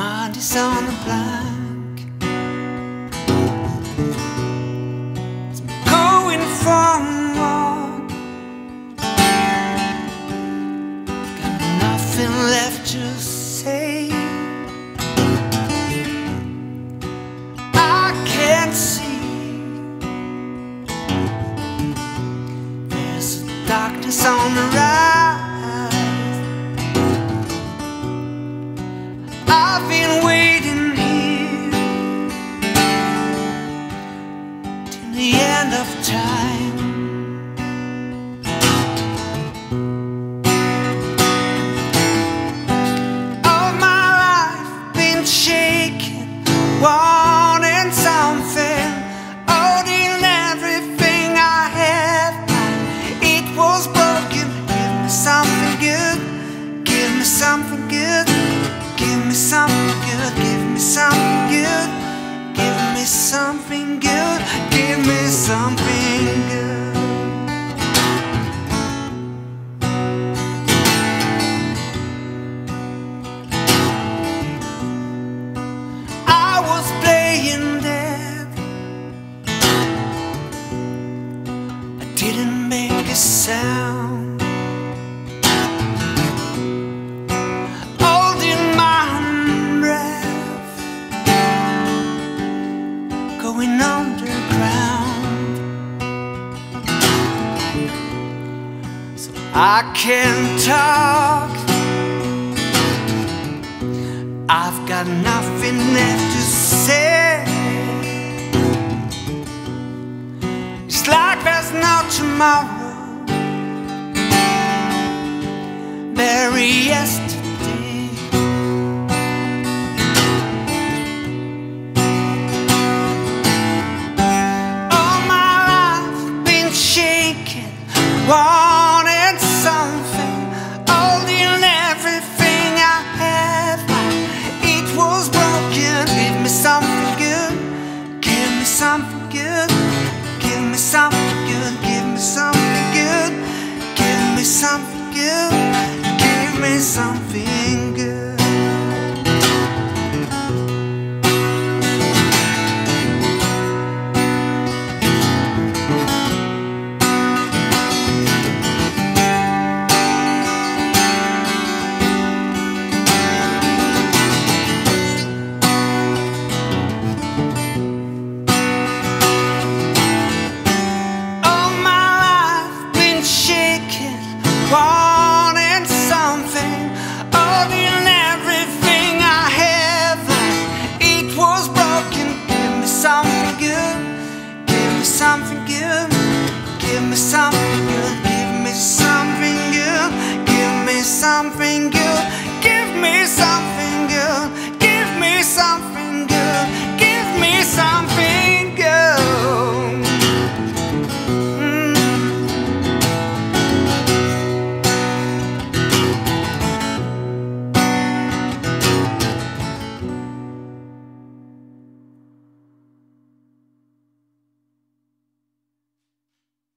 mind is on the blank. So I'm going for a walk. Got nothing left to say. I can't see. There's a darkness on the rise. I've been waiting here till the end of time. All my life been shaking, wanting something, holding everything I have. It was broken. Give me something good. Give me something good. Give me something good, give me something good, give me something good, give me something good. I was playing dead. I didn't make a sound. Going underground, so I can't talk. I've got nothing left to say. It's like there's no tomorrow. Very yesterday. Wanted something, holding everything I have. It was broken. Give me something good. Give me something good. Give me something good. Give me something good. Give me something good. Give me something good. Give me something good, give me something